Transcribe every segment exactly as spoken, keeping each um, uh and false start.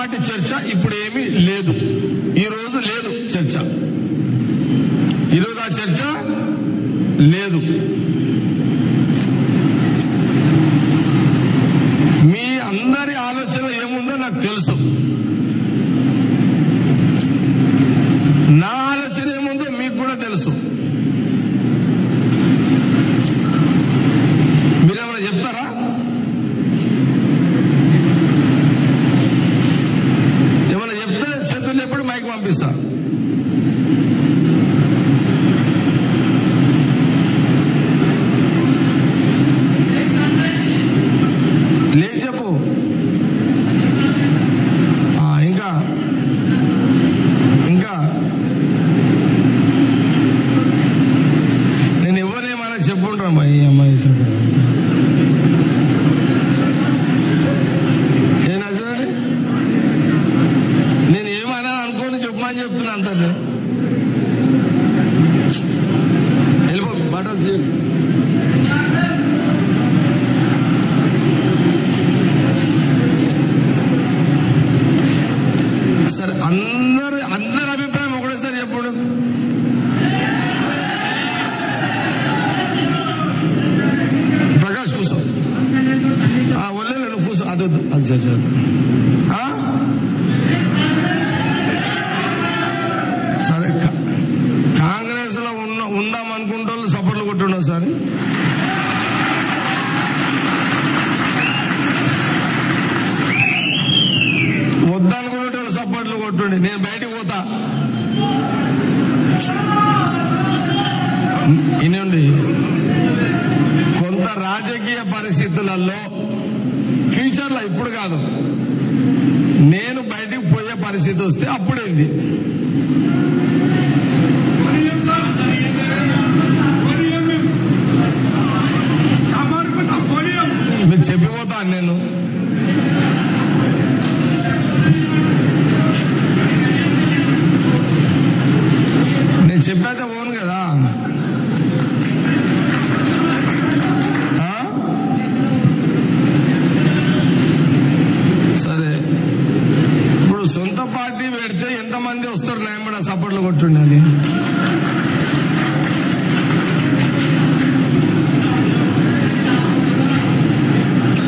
Party చర్చ ఇప్పుడు ఏమీ లేదు, ఈ రోజు లేదు చర్చ, ఈరోజు ఆ చర్చ లేదు. మీ అందరి ఆలోచన ఏముందో నాకు తెలుసు, నా ఆలోచన ఏముందో మీకు కూడా తెలుసు. మీరేమైనా చెప్తారా? ఏమైనా చెప్తే చేతులు ఎప్పుడు మైక్ పంపిస్తా. లేదు చెప్పు. ఇంకా ఇంకా నేను ఎవరేమైనా చెప్పుంటాను బాయ్. ఈ అమ్మాయి ఏనా చూడండి, నేను ఏమైనా అనుకోని చెప్పమని చెప్తున్నా అంత. వెళ్ళిపో బటన్ సీట్. సరే అందరు అందరి అభిప్రాయం ఒకటేసారి చెప్పండి. ప్రకాష్ కూర్చో, వల్లే నువ్వు కూర్చో, అదొద్దు అది చదువు. సరే కాంగ్రెస్ లో ఉన్న ఉందాం అనుకుంటే వాళ్ళు సపోర్ట్లు కొట్టున్నారు. సరే నేను బయటకు పోతా. ఇనండి, కొంత రాజకీయ పరిస్థితులలో ఫ్యూచర్లో, ఇప్పుడు కాదు, నేను బయటకు పోయే పరిస్థితి వస్తే అప్పుడేంది? మీరు చెప్పిపోతాను నేను. నేను చెప్పాక పోను కదా. సరే ఇప్పుడు సొంత పార్టీ పెడితే ఎంతమంది వస్తారు? నేను కూడా సపోర్ట్లు కొట్టుండాలి.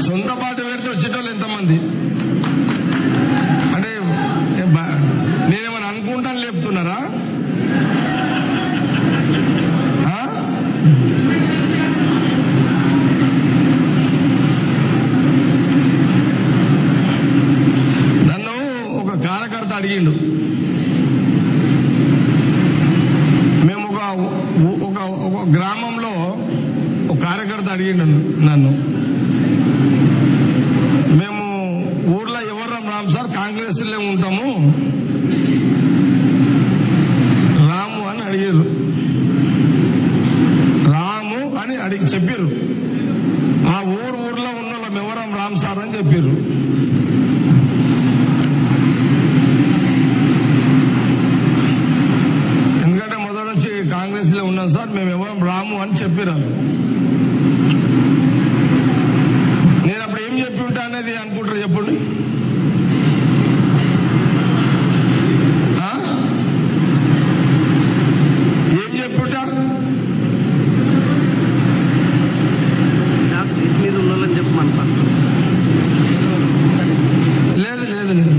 సొంత పార్టీ పెడితే వచ్చేటోళ్ళు ఎంతమంది అంటే నేనేమన్నా అనుకుంటాను లేపుతున్నారా? అడిగిండు, మేము ఒక ఒక గ్రామంలో ఒక కార్యకర్త అడిగిండు నన్ను, మేము ఊర్లో ఎవరు రాము సార్, కాంగ్రెస్లో ఉంటాము రాము అని అడిగారు. రాము అని అడిగి చెప్పారు, ఆ ఊరు ఊర్లో ఉన్న వాళ్ళం ఎవరం రాము సార్ అని చెప్పారు. కాంగ్రెస్ లో ఉన్నాం సార్, మేము ఎవరం రాము అని చెప్పారు. నేను అప్పుడు ఏం చెప్పి ఉంటా అనేది అనుకుంటారు చెప్పండి. ఏం చెప్పి ఉంటా? చెప్పమని ఫస్ట్. లేదు లేదు లేదు.